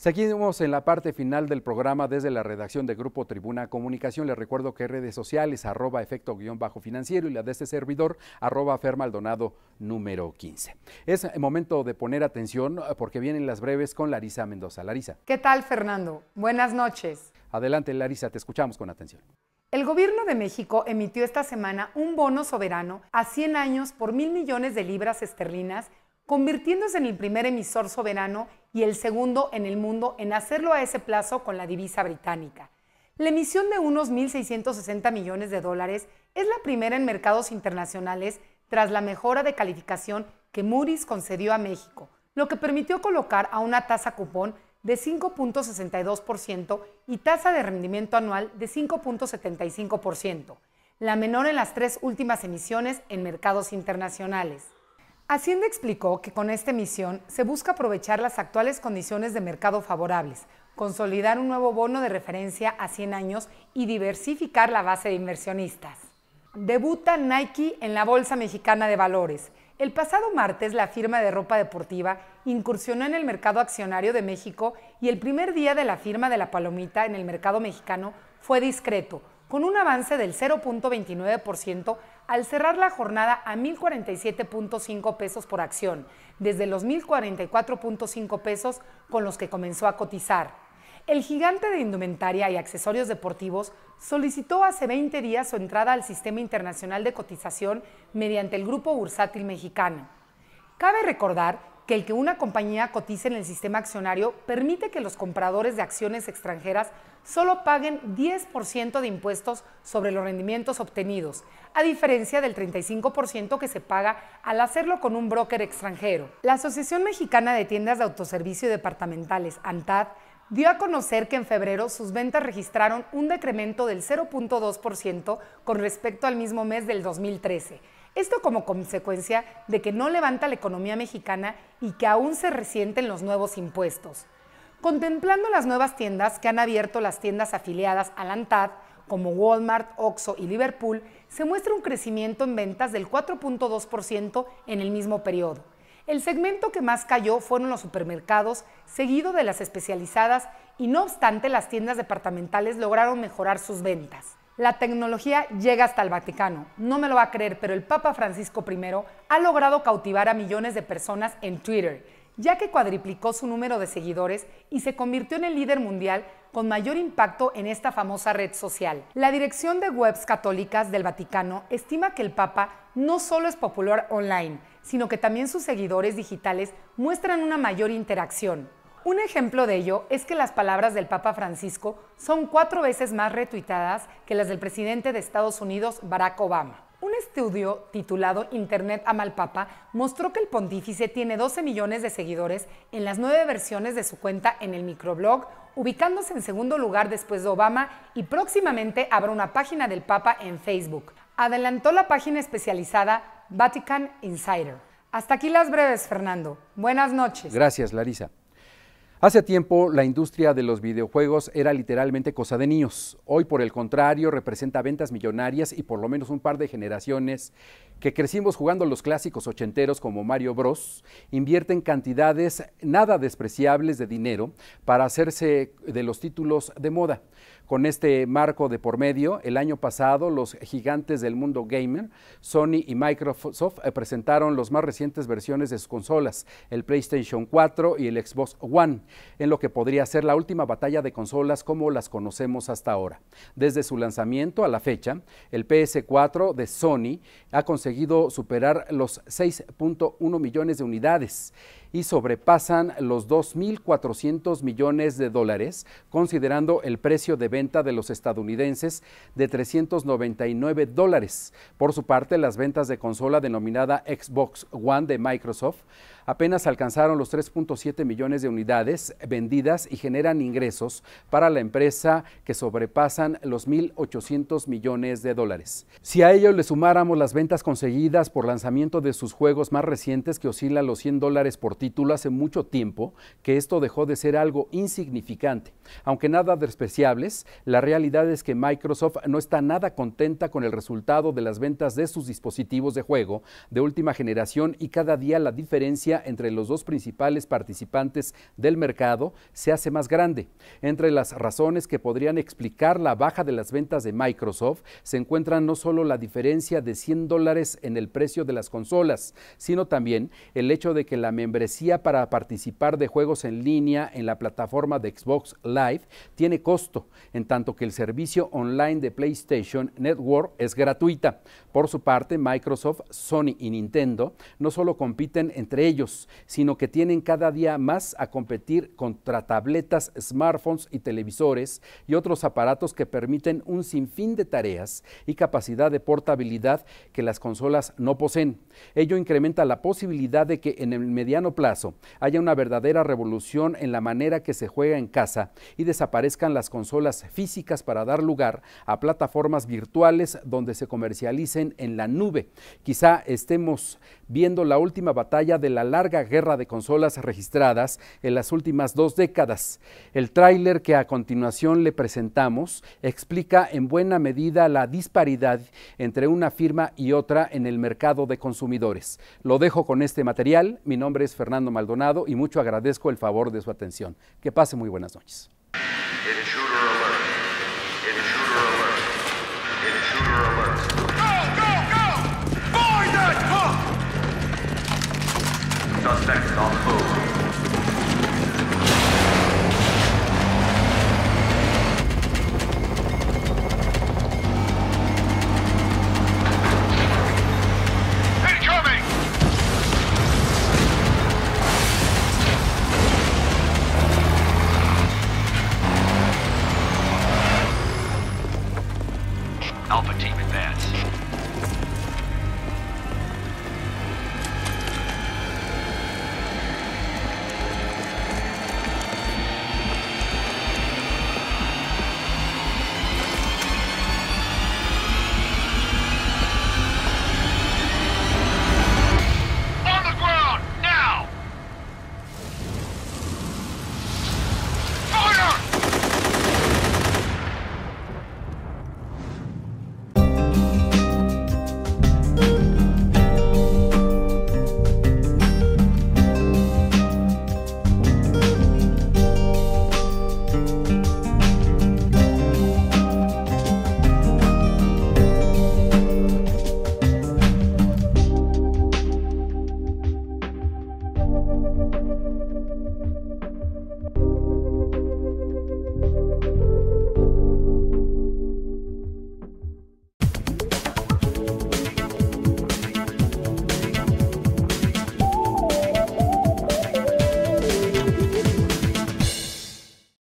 Seguimos en la parte final del programa desde la redacción de Grupo Tribuna Comunicación. Les recuerdo que redes sociales, @efecto_financiero y la de este servidor, @fermaldonado15. Es el momento de poner atención porque vienen las breves con Larissa Mendoza. Larissa. ¿Qué tal, Fernando? Buenas noches. Adelante, Larissa, te escuchamos con atención. El gobierno de México emitió esta semana un bono soberano a 100 años por 1.000 millones de libras esterlinas, convirtiéndose en el primer emisor soberano y el segundo en el mundo en hacerlo a ese plazo con la divisa británica. La emisión de unos 1.660 millones de dólares es la primera en mercados internacionales tras la mejora de calificación que Moody's concedió a México, lo que permitió colocar a una tasa cupón de 5.62% y tasa de rendimiento anual de 5.75%, la menor en las tres últimas emisiones en mercados internacionales. Hacienda explicó que con esta emisión se busca aprovechar las actuales condiciones de mercado favorables, consolidar un nuevo bono de referencia a 100 años y diversificar la base de inversionistas. Debuta Nike en la Bolsa Mexicana de Valores. El pasado martes, la firma de ropa deportiva incursionó en el mercado accionario de México y el primer día de la firma de la palomita en el mercado mexicano fue discreto, con un avance del 0.29% al cerrar la jornada a 1.047.5 pesos por acción, desde los 1.044.5 pesos con los que comenzó a cotizar. El gigante de indumentaria y accesorios deportivos solicitó hace 20 días su entrada al Sistema Internacional de Cotización mediante el Grupo Bursátil Mexicano. Cabe recordar que el que una compañía cotice en el sistema accionario permite que los compradores de acciones extranjeras solo paguen 10% de impuestos sobre los rendimientos obtenidos, a diferencia del 35% que se paga al hacerlo con un broker extranjero. La Asociación Mexicana de Tiendas de Autoservicio y Departamentales, ANTAD, dio a conocer que en febrero sus ventas registraron un decremento del 0.2% con respecto al mismo mes del 2013, esto como consecuencia de que no levanta la economía mexicana y que aún se resienten los nuevos impuestos. Contemplando las nuevas tiendas que han abierto las tiendas afiliadas a la ANTAD, como Walmart, Oxxo y Liverpool, se muestra un crecimiento en ventas del 4.2% en el mismo periodo. El segmento que más cayó fueron los supermercados, seguido de las especializadas, y no obstante las tiendas departamentales lograron mejorar sus ventas. La tecnología llega hasta el Vaticano. No me lo va a creer, pero el Papa Francisco I ha logrado cautivar a millones de personas en Twitter, ya que cuadriplicó su número de seguidores y se convirtió en el líder mundial con mayor impacto en esta famosa red social. La dirección de webs católicas del Vaticano estima que el Papa no solo es popular online, sino que también sus seguidores digitales muestran una mayor interacción. Un ejemplo de ello es que las palabras del Papa Francisco son 4 veces más retuitadas que las del presidente de Estados Unidos, Barack Obama. Un estudio titulado Internet ama al Papa mostró que el pontífice tiene 12 millones de seguidores en las 9 versiones de su cuenta en el microblog, ubicándose en segundo lugar después de Obama, y próximamente habrá una página del Papa en Facebook. Adelantó la página especializada Vatican Insider. Hasta aquí las breves, Fernando. Buenas noches. Gracias, Larissa. Hace tiempo, la industria de los videojuegos era literalmente cosa de niños. Hoy, por el contrario, representa ventas millonarias y por lo menos un par de generaciones que crecimos jugando los clásicos ochenteros como Mario Bros. Invierten cantidades nada despreciables de dinero para hacerse de los títulos de moda. Con este marco de por medio, el año pasado los gigantes del mundo gamer, Sony y Microsoft, presentaron las más recientes versiones de sus consolas, el PlayStation 4 y el Xbox One, en lo que podría ser la última batalla de consolas como las conocemos hasta ahora. Desde su lanzamiento a la fecha, el PS4 de Sony ha conseguido superar los 6.1 millones de unidades y sobrepasan los 2.400 millones de dólares, considerando el precio de venta de los estadounidenses de $399. Por su parte, las ventas de consola denominada Xbox One de Microsoft apenas alcanzaron los 3.7 millones de unidades vendidas y generan ingresos para la empresa que sobrepasan los 1.800 millones de dólares. Si a ello le sumáramos las ventas conseguidas por lanzamiento de sus juegos más recientes, que oscilan los $100 por título hace mucho tiempo que esto dejó de ser algo insignificante. Aunque nada despreciables, la realidad es que Microsoft no está nada contenta con el resultado de las ventas de sus dispositivos de juego de última generación y cada día la diferencia entre los dos principales participantes del mercado se hace más grande. Entre las razones que podrían explicar la baja de las ventas de Microsoft se encuentran no solo la diferencia de $100 en el precio de las consolas, sino también el hecho de que la membresía para participar de juegos en línea en la plataforma de Xbox Live tiene costo, en tanto que el servicio online de PlayStation Network es gratuita. Por su parte, Microsoft, Sony y Nintendo no solo compiten entre ellos, sino que tienen cada día más a competir contra tabletas, smartphones y televisores y otros aparatos que permiten un sinfín de tareas y capacidad de portabilidad que las consolas no poseen. Ello incrementa la posibilidad de que en el mediano plazo haya una verdadera revolución en la manera que se juega en casa y desaparezcan las consolas físicas para dar lugar a plataformas virtuales donde se comercialicen en la nube. Quizá estemos viendo la última batalla de la larga guerra de consolas registradas en las últimas dos décadas. El tráiler que a continuación le presentamos explica en buena medida la disparidad entre una firma y otra en el mercado de consumidores. Lo dejo con este material. Mi nombre es Fernando Maldonado y mucho agradezco el favor de su atención. Que pase muy buenas noches. Alpha team advance.